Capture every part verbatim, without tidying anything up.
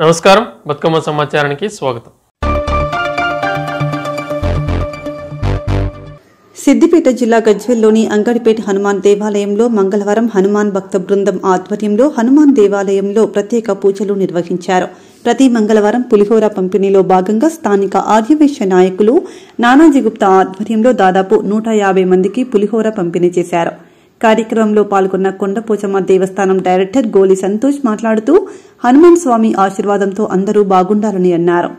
నమస్కారం బతుకమ్మ సమాచారానికి స్వాగతం. సిద్దిపేట జిల్లా గజ్వెల్లోని అంగడిపేట హనుమాన్ దేవాలయంలో మంగళవారం హనుమాన్ భక్త బృందం ఆధ్వర్యంలో హనుమాన్ దేవాలయంలో ప్రత్యేక పూజలు నిర్వహించారు. ప్రతి మంగళవారం పులిహోర పంపిణీలో భాగంగా స్థానిక ఆర్యవేశ నాయకులు నానాజీ గుప్తా ఆధ్వర్యంలో దాదాపు నూట యాభై మందికి పులిహోర పంపిణీ చేశారు. కార్యక్రమంలో పాల్గొన్న కొండపోచమ్మ దేవస్థానం డైరెక్టర్ గోలి సంతోష్ మాట్లాడుతూ హనుమాన్ స్వామి ఆశీర్వాదంతో అందరూ బాగుండాలని అన్నారు.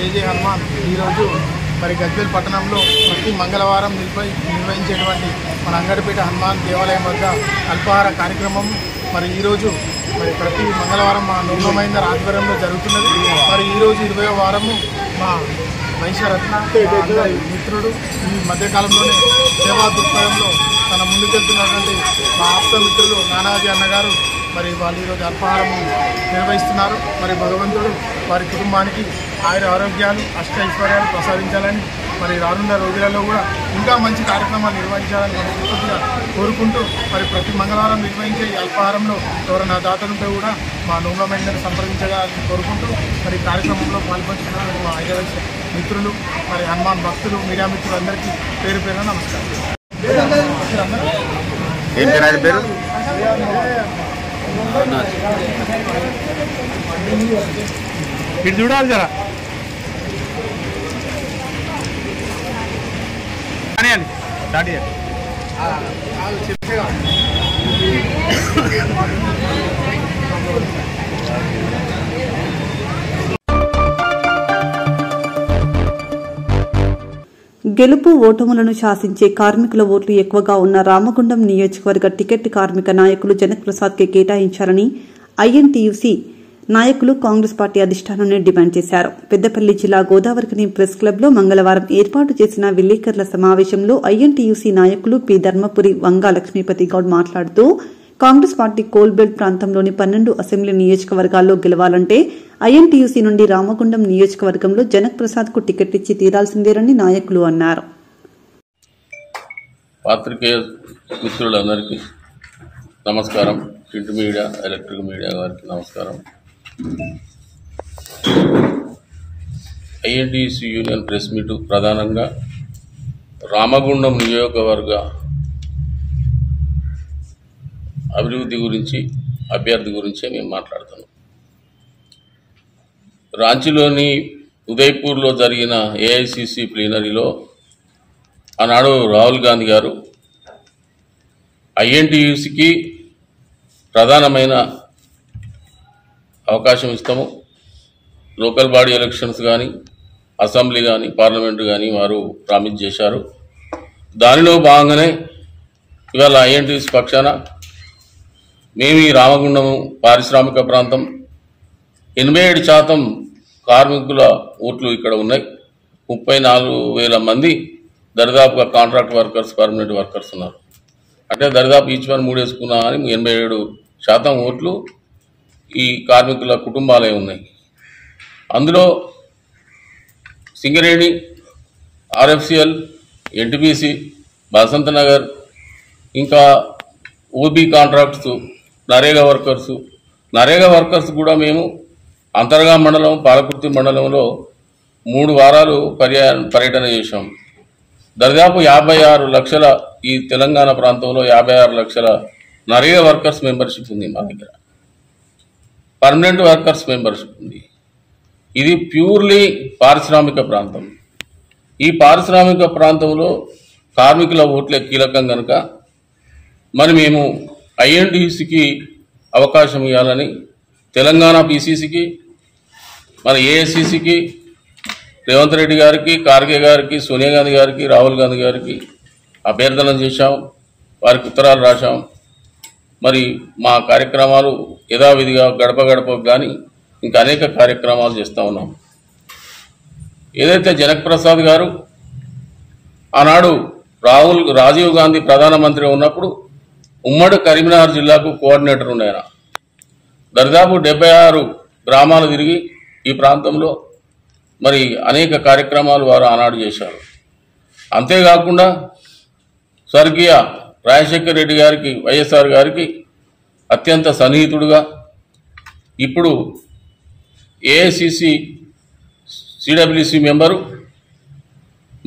జేజే హనుమాన్ ఈరోజు మరి గజ్వేల్ పట్టణంలో ప్రతి మంగళవారం నిర్వ నిర్వహించేటువంటి మన అంగడిపేట హనుమాన్ దేవాలయం వద్ద అల్పాహార కార్యక్రమం మరి ఈరోజు మరి ప్రతి మంగళవారం మా నిర్మమైన ఆధ్వర్యంలో జరుగుతున్నది. మరి ఈరోజు ఇరవయో వారము మా వైశ్యరత్న మిత్రుడు ఈ మధ్యకాలంలోనే సేవా దృక్పథంలో తన ముందుకెళ్తున్నటువంటి మా ఆప్తమిత్రులు నానాజీ అన్నగారు మరి వాళ్ళు ఈరోజు అల్పాహారం నిర్వహిస్తున్నారు. మరి భగవంతుడు వారి కుటుంబానికి ఆయుర ఆరోగ్యాలు అష్ట ఐశ్వర్యాలు ప్రసాదించాలని మరి రానున్న రోజులలో కూడా ఇంకా మంచి కార్యక్రమాలు నిర్వహించాలని మనస్ఫూర్తిగా కోరుకుంటూ మరి ప్రతి మంగళవారం నిర్వహించే ఈ అల్పాహారంలో ఎవరైనా దాతలుంటే కూడా మా నోమలమైందని సంప్రదించాలని కోరుకుంటూ మరి కార్యక్రమంలో పాల్పంచుకున్న మా ఐదవైశ మిత్రులు మరి హనుమాన్ భక్తులు మీడియా మిత్రులందరికీ పేరు పేరున నమస్కారం. फिर जुड़ा जरा గెలుపు ఓటములను శాసించే కార్మికుల ఓట్లు ఎక్కువగా ఉన్న రామగుండం నియోజకవర్గ టికెట్ కార్మిక నాయకులు జనక్ ప్రసాద్ కి కేటాయించాలని ఐఎన్టీయూసీ నాయకులు కాంగ్రెస్ పార్టీ అధిష్టానాన్ని డిమాండ్ చేశారు. పెద్దపల్లి జిల్లా గోదావరిఖని ప్రెస్ క్లబ్లో మంగళవారం ఏర్పాటు చేసిన విలేకరుల సమావేశంలో ఐఎన్టీయూసీ నాయకులు పి ధర్మపురి వంగా లక్ష్మీపతి గౌడ్ మాట్లాడుతూ కాంగ్రెస్ పార్టీ కోల్బెల్ట్ ప్రాంతంలోని పన్నెండు అసెంబ్లీ నియోజకవర్గాల్లో గెలవాలంటే ఐఎన్టీయూసీ నుండి రామగుండం నియోజకవర్గంలో జనక్ ప్రసాద్ కు టికెట్ ఇచ్చి తీరాల్సిందేనని నాయకులు అన్నారు. పాత్రికేయ మిత్రులందరికీ నమస్కారం. ప్రింట్ మీడియా ఎలక్ట్రిక్ మీడియా వారికి నమస్కారం. ఐఎన్టీయూసీ యూనియన్ ప్రెస్ మీట్ ప్రధానంగా రామగుండం నియోజకవర్గ అభివృద్ధి గురించి అభ్యర్థి గురించే మేము మాట్లాడుతున్నాం. రాంచీలోని ఉదయ్పూర్లో జరిగిన ఏఐసిసి ప్లీనరీలో ఆనాడు రాహుల్ గాంధీ గారు ఐఎన్టీయూసీకి ప్రధానమైన అవకాశం ఇస్తాము, లోకల్ బాడీ ఎలక్షన్స్ కానీ అసెంబ్లీ కానీ పార్లమెంటు కానీ వారు ప్రామిస్ చేశారు. దానిలో భాగంగానే ఇవాళ ఐఎన్టీయూసీ పక్షాన మేము ఈ రామగుండం పారిశ్రామిక ప్రాంతం ఎనభై ఏడు శాతం కార్మికుల ఓట్లు ఇక్కడ ఉన్నాయి. ముప్పై నాలుగు వేల మంది దరిదాపుగా కాంట్రాక్ట్ వర్కర్స్ పర్మనెంట్ వర్కర్స్ ఉన్నారు. అంటే దరిదాపు ఈచ్ వన్ మూడు వేసుకున్నా అని ఎనభై ఏడు శాతం ఓట్లు ఈ కార్మికుల కుటుంబాలే ఉన్నాయి. అందులో సింగరేణి, ఆర్ఎఫ్సిఎల్, ఎన్టీపీసీ, బసంత్ నగర్, ఇంకా OB contracts, NREGA workers NREGA workers కూడా మేము అంతర్గా మండలం పాలకుర్తి మండలంలో మూడు వారాలు పర్యా పర్యటన చేశాం. దాదాపు యాభై ఆరు లక్షల ఈ తెలంగాణ ప్రాంతంలో యాభై ఆరు లక్షల నరేగా వర్కర్స్ మెంబర్షిప్ ఉంది మా దగ్గర, పర్మనెంట్ వర్కర్స్ మెంబర్షిప్ ఉంది. ఇది ప్యూర్లీ పారిశ్రామిక ప్రాంతం. ఈ పారిశ్రామిక ప్రాంతంలో కార్మికుల ఓట్లే కీలకం కనుక మరి మేము ఐఎన్టీయూసీకి అవకాశం ఇవ్వాలని తెలంగాణ పీసీసీకి, మన ఏఐసీసీకి, రేవంత్ రెడ్డి గారికి, ఖార్గే గారికి, సోనియా గాంధీ గారికి, రాహుల్ గాంధీ గారికి అభ్యర్థన చేశాం. వారికి ఉత్తరాలు రాశాం. మరి మా కార్యక్రమాలు యథావిధిగా గడప గడప కానీ ఇంకా అనేక కార్యక్రమాలు చేస్తూ ఉన్నాం. ఏదైతే జనక్ ప్రసాద్ గారు ఆనాడు రాహుల్ రాజీవ్ గాంధీ ప్రధానమంత్రి ఉన్నప్పుడు ఉమ్మడి కరీంనగర్ జిల్లాకు కోఆర్డినేటర్ ఉన్నారు. ఆయన దర్దాపు డెబ్బై ఆరు గ్రామాలు తిరిగి ఈ ప్రాంతంలో మరి అనేక కార్యక్రమాలు వారు ఆనాడు చేశారు. అంతే కాకుండా స్వర్గీయ రాజశేఖర్ రెడ్డి గారికి వైఎస్ఆర్ గారికి అత్యంత సన్నిహితుడుగా ఇప్పుడు ఏఐసిసి సిడబ్ల్యూసి మెంబరు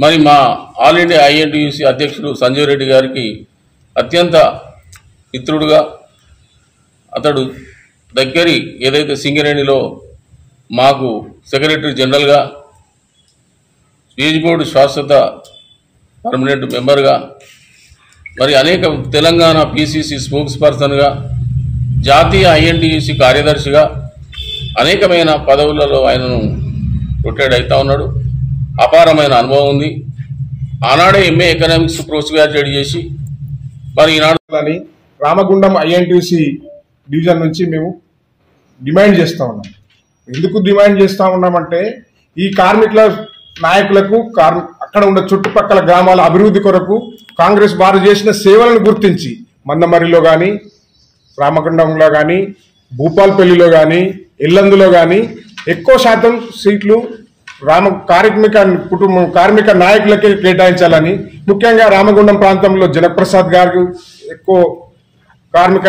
మరి మా ఆల్ ఇండియా ఐఎన్టీయూసీ అధ్యక్షుడు సంజయ్ రెడ్డి గారికి అత్యంత మిత్రుడుగా అతడు దగ్గరి ఏదైతే సింగరేణిలో మాకు సెక్రటరీ జనరల్గా స్పీచ్ బోర్డు శాశ్వత పర్మనెంట్ మెంబర్గా మరి అనేక తెలంగాణ పీసీసీ స్పోక్స్ పర్సన్గా జాతీయ ఐఎన్టీయూసీ కార్యదర్శిగా అనేకమైన పదవులలో ఆయనను రొటేట్ అవుతూ ఉన్నాడు. అపారమైన అనుభవం ఉంది. ఆనాడే ఎంఏ ఎకనామిక్స్ పోస్ట్ గ్రాడ్యుయేట్ చేసి మరి ఈనాడు రామగుండం ఐఎన్టీయూసీ డివిజన్ నుంచి మేము డిమాండ్ చేస్తూ ఉన్నాం. ఎందుకు డిమాండ్ చేస్తూ ఉన్నామంటే ఈ కార్మికుల నాయకులకు కార్ అక్కడ ఉన్న చుట్టుపక్కల గ్రామాల అభివృద్ధి కొరకు కాంగ్రెస్ వారు చేసిన సేవలను గుర్తించి మందమరిలో కానీ రామగుండంలో కానీ భూపాల్పల్లిలో కానీ ఇల్లందులో కానీ ఎక్కువ శాతం సీట్లు రామ కార్మిక కుటుంబం కార్మిక నాయకులకే కేటాయించాలని, ముఖ్యంగా రామగుండం ప్రాంతంలో జనప్రసాద్ గారు ఎక్కువ కార్మిక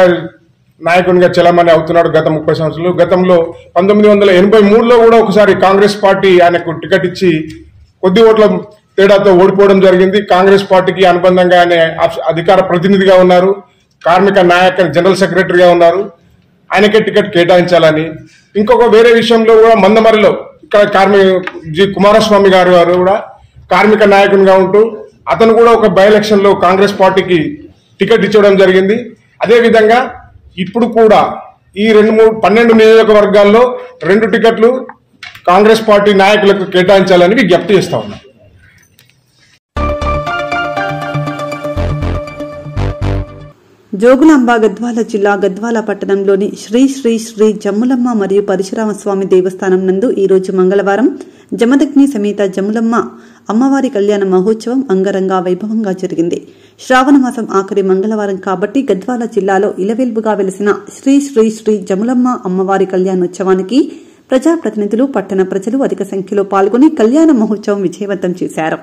నాయకునిగా చలామణి అవుతున్నాడు. గత ముప్పై సంవత్సరాలు గతంలో పంతొమ్మిది వందల ఎనభై మూడులో కూడా ఒకసారి కాంగ్రెస్ పార్టీ ఆయనకు టికెట్ ఇచ్చి కొద్ది ఓట్ల తేడాతో ఓడిపోవడం జరిగింది. కాంగ్రెస్ పార్టీకి అనుబంధంగా ఆయన అధికార ప్రతినిధిగా ఉన్నారు, కార్మిక నాయక జనరల్ సెక్రటరీగా ఉన్నారు. ఆయనకే టికెట్ కేటాయించాలని, ఇంకొక వేరే విషయంలో కూడా మందమరిలో ఇక్కడ కార్మిక జి కుమారస్వామి గారు గారు కూడా కార్మిక నాయకునిగా ఉంటూ అతను కూడా ఒక బై ఎలక్షన్లో కాంగ్రెస్ పార్టీకి టికెట్ ఇచ్చడం జరిగింది. అదేవిధంగా ఇప్పుడు కూడా ఈ రెండు మూడు పన్నెండు నియోజకవర్గాల్లో రెండు టికెట్లు కాంగ్రెస్ పార్టీ నాయకులకు కేటాయించాలని విజ్ఞప్తి చేస్తా ఉన్నాం. జోగులాంబ గద్వాల జిల్లా గద్వాల పట్టణంలోని శ్రీ శ్రీ శ్రీ జమ్ములమ్మ మరియు పరశురామ స్వామి దేవస్థానం నందు ఈరోజు మంగళవారం జమదగ్ని సమేత జమ్ములమ్మ అమ్మవారి కళ్యాణ మహోత్సవం అంగరంగ వైభవంగా జరిగింది. శ్రావణమాసం ఆఖరి మంగళవారం కాబట్టి గద్వాల జిల్లాలో ఇలవేల్పుగా వెలిసిన శ్రీ శ్రీ శ్రీ జమ్ములమ్మ అమ్మవారి కళ్యాణోత్సవానికి ప్రజాప్రతినిధులు పట్టణ ప్రజలు అధిక సంఖ్యలో పాల్గొని కళ్యాణ మహోత్సవం విజయవంతం చేశారు.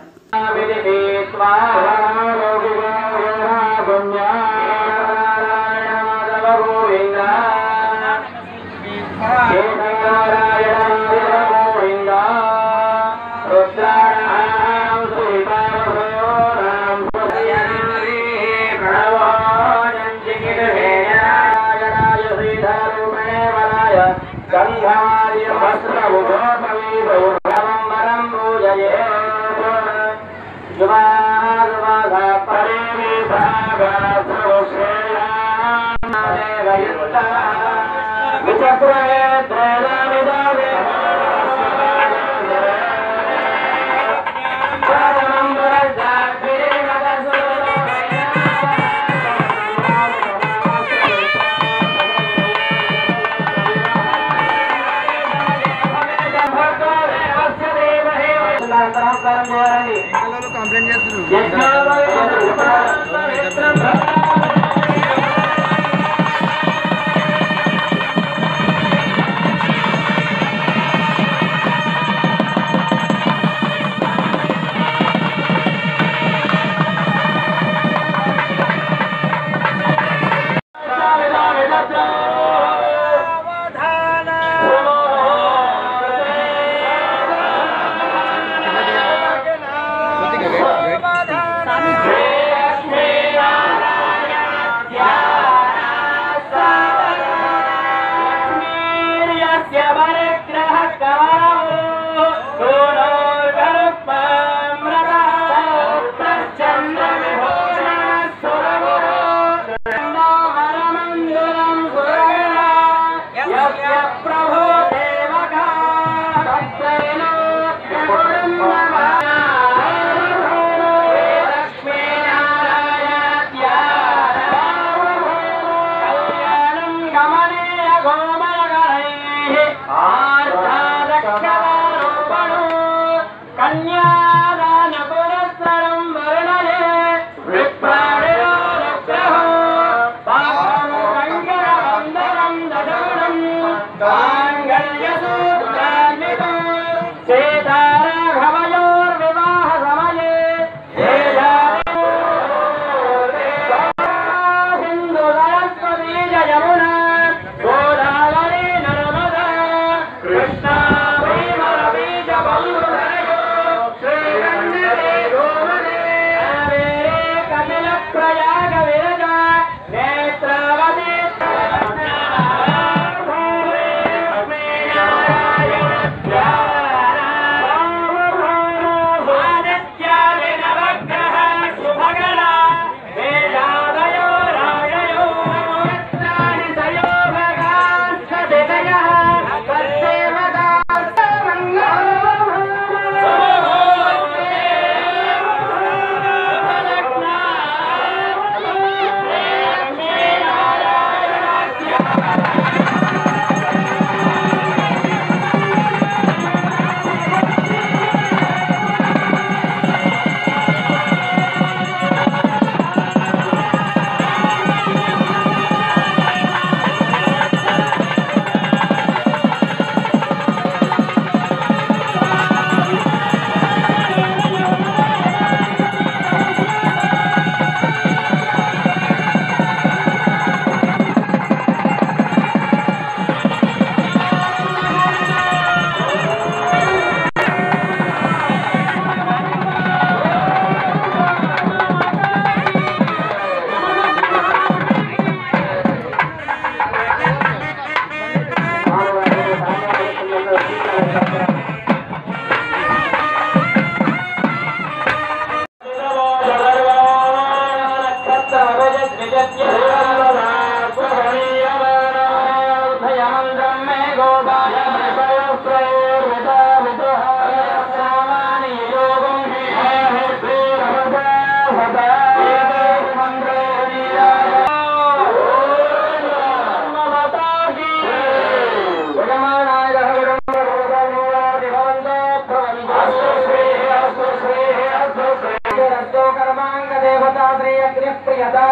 कर्मांग देवता श्री अग्नि प्रियता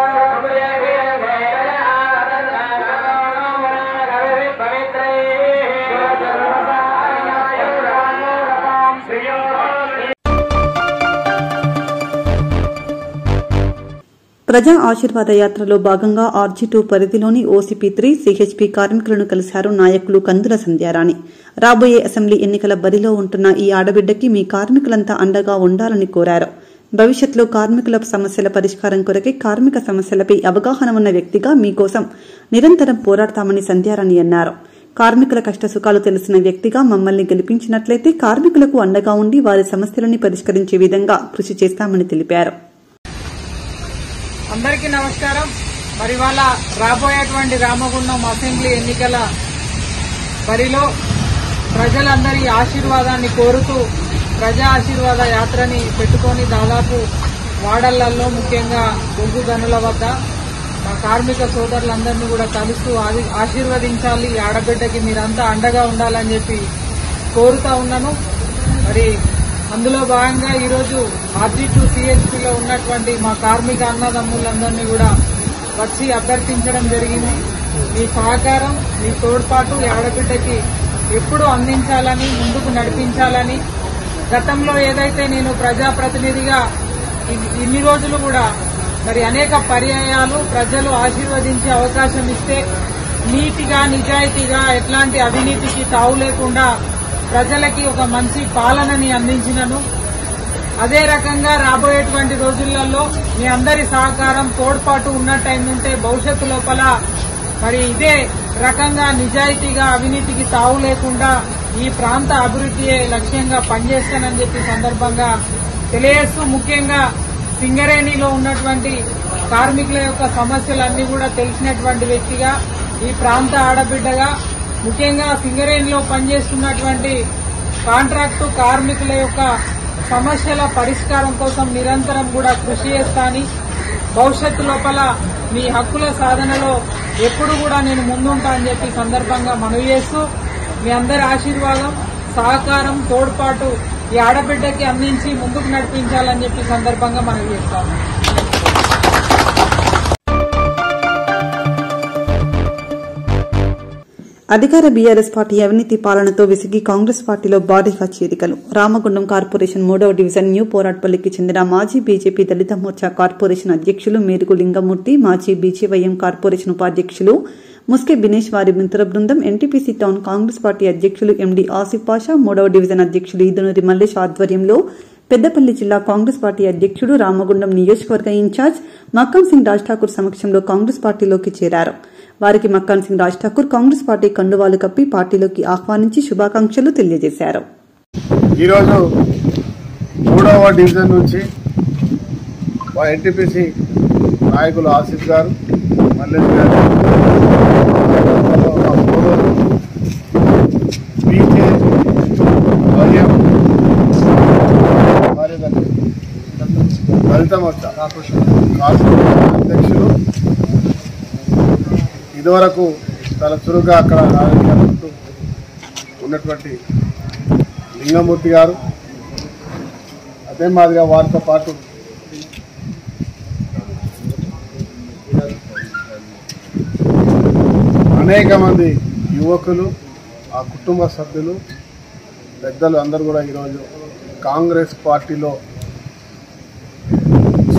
ప్రజా ఆశీర్వాద యాత్రలో భాగంగా ఆర్జీ2 పరిధిలోని ఓసీపీ3 సీహెచ్పీ కార్మికులను కలిశారు నాయకులు కందుల సంధ్యారాణి. రాబోయే అసెంబ్లీ ఎన్నికల బరిలో ఉంటున్న ఈ ఆడబిడ్డకి మీ కార్మికులంతా అండగా ఉండాలని కోరారు. భవిష్యత్తులో కార్మికుల సమస్యల పరిష్కారం కొరకే కార్మిక సమస్యలపై అవగాహన ఉన్న వ్యక్తిగా మీ కోసం నిరంతరం పోరాడతామని సంధ్యారాణి అన్నారు. కార్మికుల కష్టసుఖాలు తెలిసిన వ్యక్తిగా మమ్మల్ని గెలిపించినట్లయితే కార్మికులకు అండగా ఉండి వారి సమస్యలను పరిష్కరించే విధంగా కృషి చేస్తామని తెలిపారు. అందరికీ నమస్కారం. మరి వాళ్ళ రాబోయేటువంటి రామగుండం అసెంబ్లీ ఎన్నికల పరిలో ప్రజలందరి ఆశీర్వాదాన్ని కోరుతూ ప్రజా ఆశీర్వాద యాత్రని పెట్టుకొని దాదాపు వాడళ్లలో ముఖ్యంగా బొగ్గు గనుల వద్ద మా కార్మిక సోదరులందరినీ కూడా కలుస్తూ ఆశీర్వదించాలి, ఆడబిడ్డకి మీరంతా అండగా ఉండాలని చెప్పి కోరుతా ఉన్నాను. మరి అందులో భాగంగా ఈరోజు ఆర్జీ2 సీహెచ్పీలో ఉన్నటువంటి మా కార్మిక అన్నదమ్ములందరినీ కూడా వచ్చి అభ్యర్థించడం జరిగింది. మీ సహకారం, మీ తోడ్పాటు ఆడబిడ్డకి ఎప్పుడూ అందించాలని, ముందుకు నడిపించాలని గతంలో ఏదైతే నేను ప్రజాప్రతినిధిగా ఇన్ని రోజులు కూడా మరి అనేక పర్యాయాలు ప్రజలు ఆశీర్వదించే అవకాశం ఇస్తే నీతిగా నిజాయితీగా ఎట్లాంటి అవినీతికి తావు లేకుండా ప్రజలకి ఒక మంచి పాలనని అందించినను. అదే రకంగా రాబోయేటువంటి రోజులలో మీ అందరి సహకారం తోడ్పాటు ఉన్నట్టయిందంటే భవిష్యత్తు లోపల మరి ఇదే రకంగా నిజాయితీగా అవినీతికి తావు లేకుండా ఈ ప్రాంత అభివృద్ధియే లక్ష్యంగా పనిచేస్తానని చెప్పి సందర్భంగా తెలియజేస్తూ ముఖ్యంగా సింగరేణిలో ఉన్నటువంటి కార్మికుల యొక్క సమస్యలన్నీ కూడా తెలిసినటువంటి వ్యక్తిగా ఈ ప్రాంత ఆడబిడ్డగా ముఖ్యంగా సింగరేణిలో పనిచేస్తున్నటువంటి కాంట్రాక్టు కార్మికుల యొక్క సమస్యల పరిష్కారం కోసం నిరంతరం కూడా కృషి చేస్తానని, భవిష్యత్తు లోపల మీ హక్కుల సాధనలో ఎప్పుడు కూడా నేను ముందుంటా అని చెప్పి సందర్భంగా మనవి చేస్తూ మీ అందరి ఆశీర్వాదం, సహకారం, తోడ్పాటు ఈ ఆడబిడ్డకి అందించి ముందుకు నడిపించాలని చెప్పి సందర్భంగా మనవి చేస్తాను. అధికార బీఆర్ఎస్ పార్టీ అవినీతి పాలనతో విసిగి కాంగ్రెస్ పార్టీలో భారీగా చేరికలు. రామగుండం కార్పొరేషన్ మూడవ డివిజన్ న్యూ పోరాట్పల్లికి చెందిన మాజీ బీజేపీ దళిత మోర్చా కార్పొరేషన్ అధ్యక్షులు మేరుగు లింగమూర్తి, మాజీ బీజేవైఎం కార్పొరేషన్ ఉపాధ్యక్షులు ముస్కే బినేష్, వారి మిత్ర బృందం, ఎన్టీపీసీ టౌన్ కాంగ్రెస్ పార్టీ అధ్యక్షులు ఎండీ ఆసిఫ్ పాషా, మూడవ డివిజన్ అధ్యక్షులు ఈదునూరి మల్లేష్ ఆధ్వర్యంలో పెద్దపల్లి జిల్లా కాంగ్రెస్ పార్టీ అధ్యక్షుడు రామగుండం నియోజకవర్గ ఇన్ఛార్జ్ మక్కం సింగ్ రాజ్ ఠాకూర్ సమక్షంలో కాంగ్రెస్ పార్టీలోకి చేరారు. వారికి మక్కన్ సింగ్ రాజ్ ఠాకూర్ కాంగ్రెస్ పార్టీ కండువాలు కప్పి పార్టీలోకి ఆహ్వానించి శుభాకాంక్షలు తెలియజేశారు. ఈరోజు మూడవ డివిజన్ నుంచి మా ఎన్టీపీసీ నాయకులు ఆసిఫ్ గారు, మల్లేష్ గారు, దళిత మోర్చా అధ్యక్షులు ఇదివరకు చాలా చురుగ్గా అక్కడ రాజకీయాలు ఉన్నటువంటి లింగమూర్తి గారు, అదే మాదిరిగా వారితో పాటు అనేక మంది యువకులు, ఆ కుటుంబ సభ్యులు, పెద్దలు అందరూ కూడా ఈరోజు కాంగ్రెస్ పార్టీలో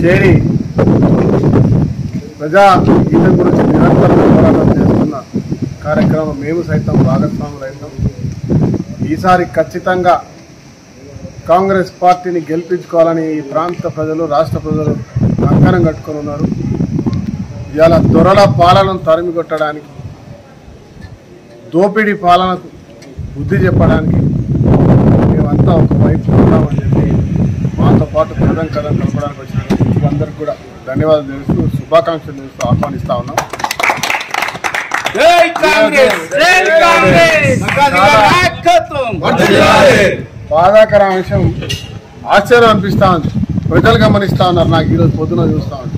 చేరి ప్రజా హితం గురించి నిరంతరం పోరాటం చేస్తున్న కార్యక్రమం మేము సైతం భాగస్వాములు అవుతాం. ఈసారి ఖచ్చితంగా కాంగ్రెస్ పార్టీని గెలిపించుకోవాలని ఈ ప్రాంత ప్రజలు, రాష్ట్ర ప్రజలు కంకణం కట్టుకొని ఉన్నారు. ఇవాళ దొరల పాలనను తరిమి కొట్టడానికి, దోపిడీ పాలనకు బుద్ధి చెప్పడానికి మేమంతా ఒకవైపు ఉన్నామని చెప్పి మాతో పాటు కథం కథం కలపడానికి వచ్చిన అందరికీ కూడా ధన్యవాదాలు తెలుస్తూ శుభాకాంక్షలు తెలుస్తూ ఆహ్వానిస్తా ఉన్నాం. బాధాకర అంశం ఆశ్చర్యం అనిపిస్తా ఉంది. ప్రజలు గమనిస్తా ఉన్నారు. నాకు ఈరోజు పొద్దున చూస్తూ ఉంది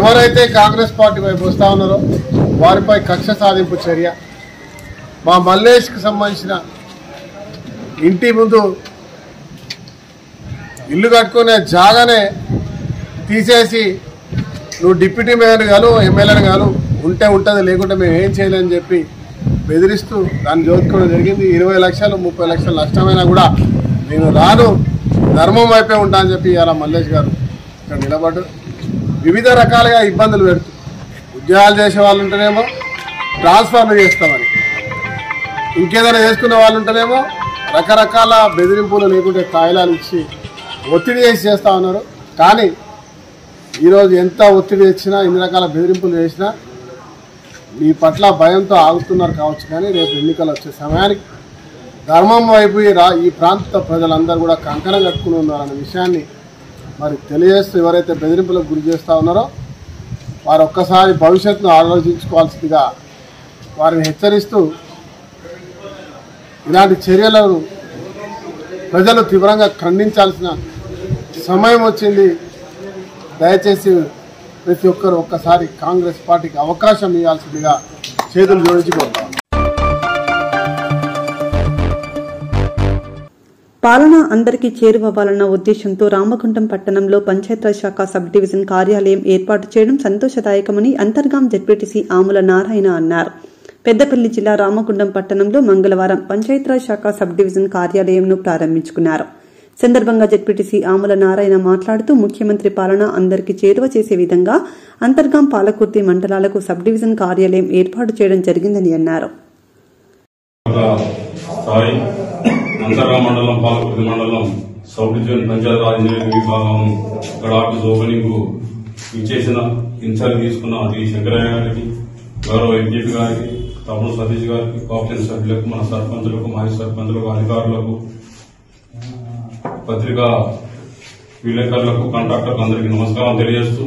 ఎవరైతే కాంగ్రెస్ పార్టీ వైపు వస్తూ ఉన్నారో వారిపై కక్ష సాధింపు చర్య. మా మల్లేష్కి సంబంధించిన ఇంటి ముందు ఇల్లు కట్టుకునే జాగానే తీసేసి నువ్వు డిప్యూటీ మేయర్ గాను ఎమ్మెల్యేని గాను ఉంటే ఉంటుంది లేకుంటే మేము ఏం చేయలేమని చెప్పి బెదిరిస్తూ దాన్ని జోదుకోవడం జరిగింది. ఇరవై లక్షలు ముప్పై లక్షలు నష్టమైనా కూడా నేను రాను ధర్మం వైపే ఉంటా అని చెప్పి ఇలా మల్లేష్ గారు ఇక్కడ నిలబడు వివిధ రకాలుగా ఇబ్బందులు పెడుతూ ఉద్యోగాలు చేసే వాళ్ళు ఉంటేనేమో ట్రాన్స్ఫార్మర్ చేస్తామని, ఇంకేదైనా చేసుకునే వాళ్ళు ఉంటేనేమో రకరకాల బెదిరింపులు లేకుంటే కాయలాలు ఇచ్చి ఒత్తిడి చేసి చేస్తూ ఉన్నారు. కానీ ఈరోజు ఎంత ఒత్తిడి తెచ్చినా ఇన్ని రకాల బెదిరింపులు చేసినా మీ పట్ల భయంతో ఆగుతున్నారు కావచ్చు. కానీ రేపు ఎన్నికలు వచ్చే సమయానికి ధర్మం వైపు ఈ ప్రాంత ప్రజలందరూ కూడా కంకణం కట్టుకుని ఉన్నారన్న విషయాన్ని మరి తెలియజేస్తూ ఎవరైతే బెదిరింపులకు గురి చేస్తూ ఉన్నారో వారు ఒక్కసారి భవిష్యత్తును ఆలోచించుకోవాల్సిందిగా వారిని హెచ్చరిస్తూ ఇలాంటి చర్యలను ప్రజలు తీవ్రంగా ఖండించాల్సిన సమయం వచ్చింది. దయచేసి ప్రతి ఒక్కరు ఒక్కసారి కాంగ్రెస్ పార్టీకి అవకాశం ఇవ్వాల్సిందిగా చేతులు జోడించి కోరుతాం. పాలన అందరికీ చేరువవ్వాలన్న ఉద్దేశంతో రామగుండం పట్టణంలో పంచాయతీరాజ్ శాఖ సబ్ డివిజన్ కార్యాలయం ఏర్పాటు చేయడం సంతోషదాయకమని అంతర్గాం జెడ్పీటీసీ ఆముల నారాయణ అన్నారు. పెద్దపల్లి జిల్లా రామగుండం పట్టణంలో మంగళవారం పంచాయతీరాజ్ శాఖ సబ్ డివిజన్ కార్యాలయంను ప్రారంభించుకున్నారు. సందర్భంగా జెడ్పీటీసీ ఆముల నారాయణ మాట్లాడుతూ ముఖ్యమంత్రి పాలన అందరికీ చేరువ చేసే విధంగా అంతర్గాం పాలకుర్తి మండలాలకు సబ్ డివిజన్ కార్యాలయం ఏర్పాటు చేయడం జరిగిందని అన్నారు. గౌరవ ఎంపీపీ గారికి, తమ్ముడు సతీష్ గారికి, కాపీన్ సభ్యులకు, మన సర్పంచులకు, మాజీ సర్పంచులకు, అధికారులకు, పత్రికా విలేకరులకు, కాంట్రాక్టర్లకు అందరికీ నమస్కారం తెలియజేస్తూ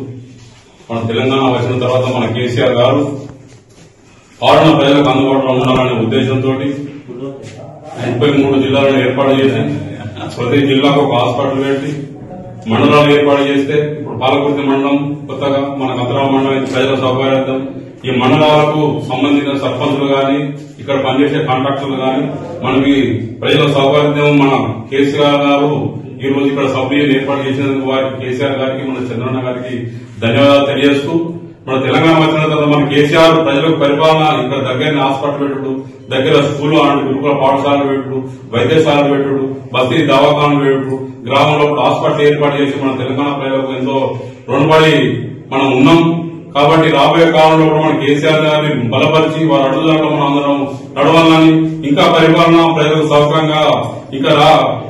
మన తెలంగాణ వచ్చిన తర్వాత మన కేసీఆర్ గారు పాలన ప్రజలకు అందుబాటులో ఉండాలనే ఉద్దేశంతో ముప్పై మూడు జిల్లాలను ఏర్పాటు చేసి ప్రతి జిల్లాకు ఒక హాస్పిటల్ పెట్టి మండలాలు ఏర్పాటు చేస్తే ఇప్పుడు పాలకుర్తి మండలం కొత్తగా మన అంతరా మండలం ప్రజల సౌకర్యార్థం ఈ మండలాలకు సంబంధించిన సర్పంచులు గాని ఇక్కడ పనిచేసే కాంట్రాక్టర్లు గాని మనకి ప్రజల సౌకర్యం మన కేసీఆర్ గారు ఈ రోజు ఇక్కడ సభ్యులు ఏర్పాటు చేసినందుకు వారికి కేసీఆర్ గారికి మన చంద్రన్న గారికి ధన్యవాదాలు తెలియజేస్తూ మన తెలంగాణ వచ్చిన తర్వాత మన కేసీఆర్ ప్రజలకు పరిపాలన ఇక్కడ దగ్గర హాస్పిటల్ పెట్టుడు, దగ్గర స్కూల్ అండ్ గురుకుల పాఠశాలలు పెట్టుడు, వైద్యశాలలు పెట్టుడు, బస్తీ దవాఖానలు పెట్టుడు, గ్రామంలో హాస్పిటల్ ఏర్పాటు చేసి మన తెలంగాణ ప్రజలకు ఎంతో రుణపడి మనం ఉన్నాం. కాబట్టి రాబోయే కాలంలో కూడా మన కేసీఆర్ గారిని బలపరిచి వారి అడుగుదాంట్లో మనం అందరం నడవాలని, ఇంకా పరిపాలన ప్రజలకు సౌకర్యంగా ఇంకా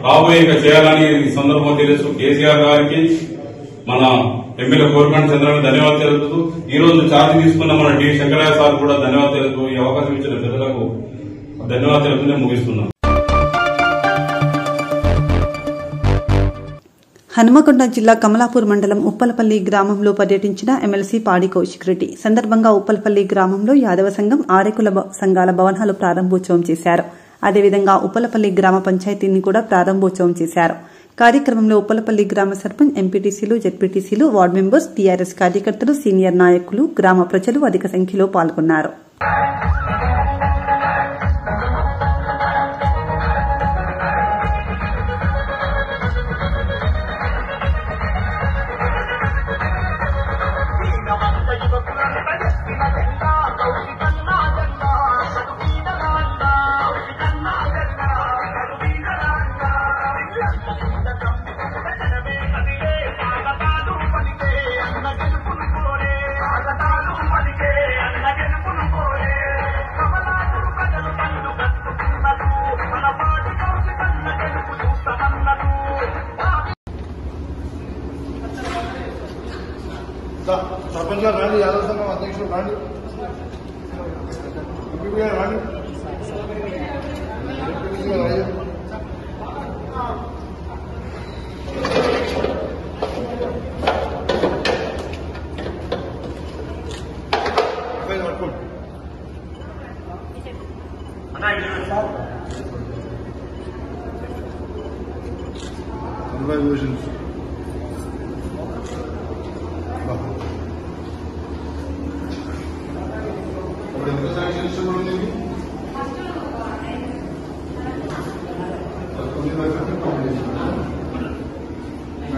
రాబోయే చేయాలని ఈ సందర్భంగా తెలుసు. కేసీఆర్ గారికి మన ఎమ్మెల్యే కోరుకంటి చంద్రాన్ని ధన్యవాదాలు తెలుపుతూ ఈ రోజు ఛార్జ్ తీసుకున్న మన డి శంకరయ్య సార్ కూడా ధన్యవాదాలు తెలుపుతూ ఈ అవకాశం ఇచ్చిన ప్రజలకు ధన్యవాదాలు తెలుపుతూ ముగిస్తున్నాం. హనుమకొండ జిల్లా కమలాపూర్ మండలం ఉప్పలపల్లి గ్రామంలో పర్యటించిన ఎమ్మెల్సీ పాడి కౌశిక్ రెడ్డి సందర్భంగా ఉప్పలపల్లి గ్రామంలో యాదవ సంఘం, ఆరేకుల సంఘాల భవనాలు ప్రారంభోత్సవం చేశారు. అదేవిధంగా ఉప్పలపల్లి గ్రామ పంచాయతీని కూడా ప్రారంభోత్సవం చేశారు. కార్యక్రమంలో ఉప్పలపల్లి గ్రామ సర్పంచ్, ఎంపీటీసీలు, జెడ్పీటీసీలు, వార్డు మెంబర్స్, టీఆర్ఎస్ కార్యకర్తలు, సీనియర్ నాయకులు, గ్రామ ప్రజలు అధిక సంఖ్యలో పాల్గొన్నారు. सरपंच राणी यादव संघ अध्यक्ष राणी MPP Rani Rajan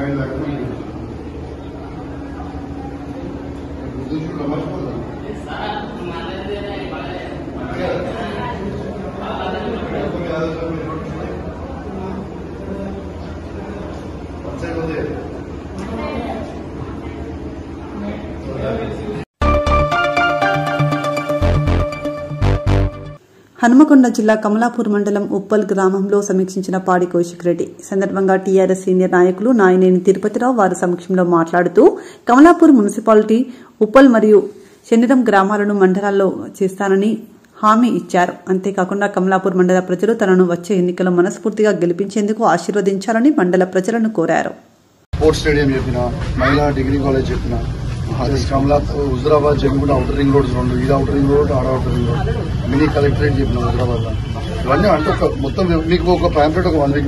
guys are doing it. You should have asked for that. Yes, sir. I'm not there. Hanumakonda జిల్లా కమలాపూర్ మండలం ఉప్పల్ గ్రామంలో సమీక్షించిన పాడి కౌశిక్ రెడ్డి సందర్భంగా టీఆర్ఎస్ సీనియర్ నాయకులు నాయనేని తిరుపతిరావు వారి సమక్షంలో మాట్లాడుతూ కమలాపూర్ మున్సిపాలిటీ ఉప్పల్ మరియు చెన్నిరం గ్రామాలను మండలాల్లో చేస్తానని హామీ ఇచ్చారు. అంతేకాకుండా కమలాపూర్ మండల ప్రజలు తనను వచ్చే ఎన్నికల్లో మనస్ఫూర్తిగా గెలిపించేందుకు ఆశీర్వదించాలని మండల ప్రజలను కోరారు. अभी कमला हूजराबाद जमीन outer ring road room outer ring road आड़ outer ring road mini collectorate Huzurabad even अंत मतलब पैंपलेट वन वीक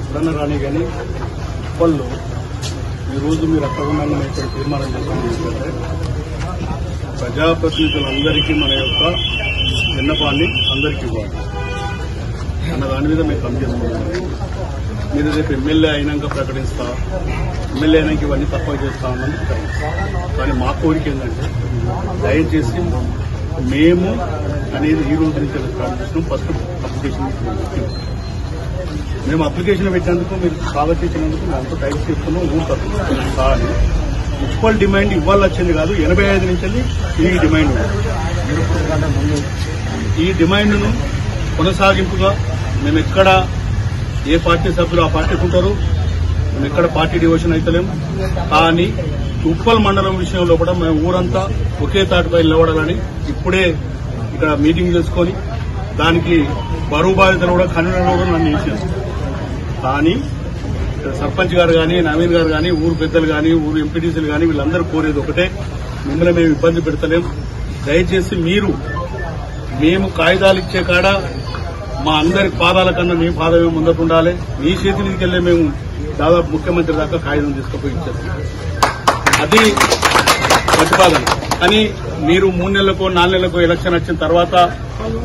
इपड़ना राणी तीर्मा प्रजाप्रतिनिधुलंदरिकी मन योक्क विन्नपान्नि अंदरिकी इव्वाली అన్న దాని మీద మేము పనిచేసుకుంటాం. మీరు రేపు ఎమ్మెల్యే అయినాక ప్రకటిస్తా, ఎమ్మెల్యే అయినాక ఇవన్నీ తక్కువ చేస్తామని కానీ మా కోరిక ఏంటంటే దయచేసి మేము అనేది ఈ రోజు నుంచి ప్రారంభిస్తాం. ఫస్ట్ అప్లికేషన్ మేము అప్లికేషన్ పెట్టేందుకు మీరు స్వాగతం చేసినందుకు దాంతో టైప్ చేసుకున్నాం. ఊరు కానీ ఉప్పల్ డిమాండ్ ఇవ్వాలి వచ్చింది కాదు, ఎనభై ఐదు నుంచి ఈ డిమాండ్ ఈ డిమాండ్ను కొనసాగింపుగా మేము ఎక్కడ ఏ పార్టీ సభ్యులు ఆ పార్టీకి ఉంటారు, మేము ఎక్కడ పార్టీ డివిజన్ అయితలేము. కానీ ఉప్పల్ మండలం విషయంలో కూడా మేము ఊరంతా ఒకే తాటిపై నిలబడాలని ఇప్పుడే ఇక్కడ మీటింగ్ చేసుకుని దానికి బరువు బాధ్యతలు కూడా కన్వీనర్ కూడా నన్ను చేశారు. కానీ సర్పంచ్ గారు కానీ నవీన్ గారు కానీ ఊరు పెద్దలు కానీ ఊరు ఎంపీటీసీలు కానీ వీళ్ళందరూ కోరేది ఒకటే, మిమ్మల్ని మేము ఇబ్బంది పెడతలేము. దయచేసి మీరు మేము కాయిదాలు ఇచ్చే కాడ మా అందరి పాదాల కన్నా మీ పాదమే ముందట ఉండాలి. మీ చేతికి వెళ్ళే మేము దాదాపు ముఖ్యమంత్రి దాకా కాగితం తీసుకుపోయి ఇచ్చారు. అది ప్రతిపాదన. కానీ మీరు మూడు నెలలకు నాలుగు నెలలకు ఎలక్షన్ వచ్చిన తర్వాత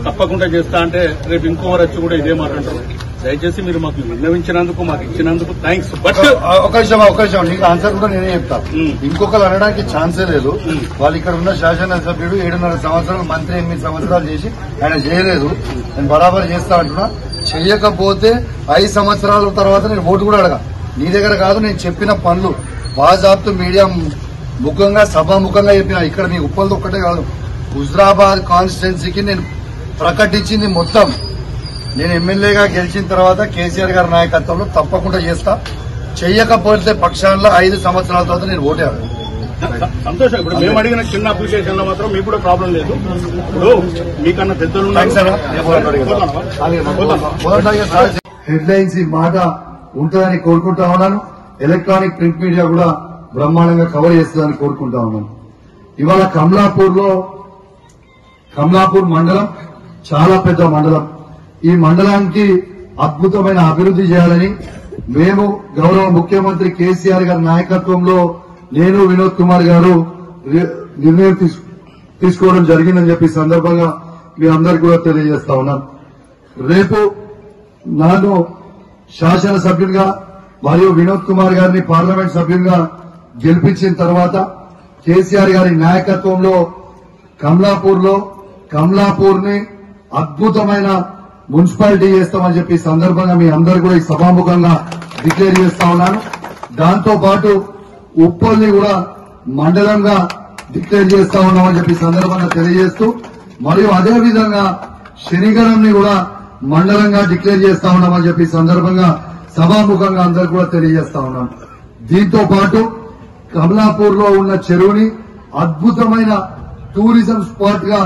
తప్పకుండా చేస్తా అంటే రేపు ఇంకోవరు వచ్చి కూడా ఇదే మాట అంటారు. దయచేసి మీరు మాకు విన్నవించినందుకు మాకు ఇచ్చినందుకు థ్యాంక్స్. బట్ అవకాశం అవకాశం నీకు ఆన్సర్ కూడా నేనే చెప్తాను. ఇంకొకరు అనడానికి ఛాన్సే లేదు. వాళ్ళు ఇక్కడ ఉన్న శాసనసభ్యుడు ఏడున్నర సంవత్సరాలు మంత్రి ఎనిమిది సంవత్సరాలు చేసి ఆయన చేయలేదు. నేను బరాబర్ చేస్తా అంటున్నా. చెయ్యకపోతే ఐదు సంవత్సరాల తర్వాత నేను ఓటు కూడా అడగా. నీ దగ్గర కాదు, నేను చెప్పిన పనులు బాజాబ్తు మీడియా ముఖంగా సభాముఖంగా చెప్పిన. ఇక్కడ నీ ఉప్పలతో ఒక్కటే కాదు, హుజరాబాద్ కాన్స్టిట్యున్సీకి నేను ప్రకటించింది మొత్తం నేను ఎమ్మెల్యేగా గెలిచిన తర్వాత కేసీఆర్ గారి నాయకత్వంలో తప్పకుండా చేస్తా. చెయ్యకపోతే పక్షాల్లో ఐదు సంవత్సరాల తర్వాత నేను ఓటాను. సంతోషం. ఇప్పుడు మేము అడిగిన చిన్న అప్లికేషన్ లో మాత్రం మీకు కూడా ప్రాబ్లం లేదు. ఇప్పుడు మీకన్నా పెద్దలు హెడ్లైన్స్ ఈ మాట ఉంటుందని కోరుకుంటా ఉన్నాను. ఎలక్ట్రానిక్ ప్రింట్ మీడియా కూడా బ్రహ్మాండంగా కవర్ చేస్తుందని కోరుకుంటా ఉన్నాను. ఇవాళ కమలాపూర్ లో కమలాపూర్ మండలం చాలా పెద్ద మండలం. ఈ మండలానికి అద్భుతమైన అభివృద్ది చేయాలని మేము గౌరవ ముఖ్యమంత్రి కేసీఆర్ గారి నాయకత్వంలో నేను వినోద్ కుమార్ గారు నిర్ణయం తీసుకోవడం జరిగిందని చెప్పి సందర్భంగా మీ అందరికీ కూడా తెలియజేస్తా ఉన్నాను. రేపు నన్ను శాసనసభ్యునిగా మరియు వినోద్ కుమార్ గారిని పార్లమెంట్ సభ్యునిగా గెలిపించిన తర్వాత కేసీఆర్ గారి నాయకత్వంలో కమలాపూర్ లో కమలాపూర్ ని అద్భుతమైన మున్సిపాలిటీ చేస్తామని చెప్పి సందర్భంగా మీ అందరు కూడా ఈ సభాముఖంగా డిక్లేర్ చేస్తా ఉన్నాను. దాంతో పాటు ఉప్పల్ని కూడా మండలంగా డిక్లేర్ చేస్తా ఉన్నామని చెప్పి సందర్భంగా తెలియజేస్తూ మరియు అదేవిధంగా శనిగరంని కూడా మండలంగా డిక్లేర్ చేస్తా ఉన్నామని చెప్పి సందర్భంగా సభాముఖంగా అందరు కూడా తెలియజేస్తా ఉన్నాను. దీంతో పాటు కమలాపూర్ లో ఉన్న చెరువుని అద్భుతమైన టూరిజం స్పాట్ గా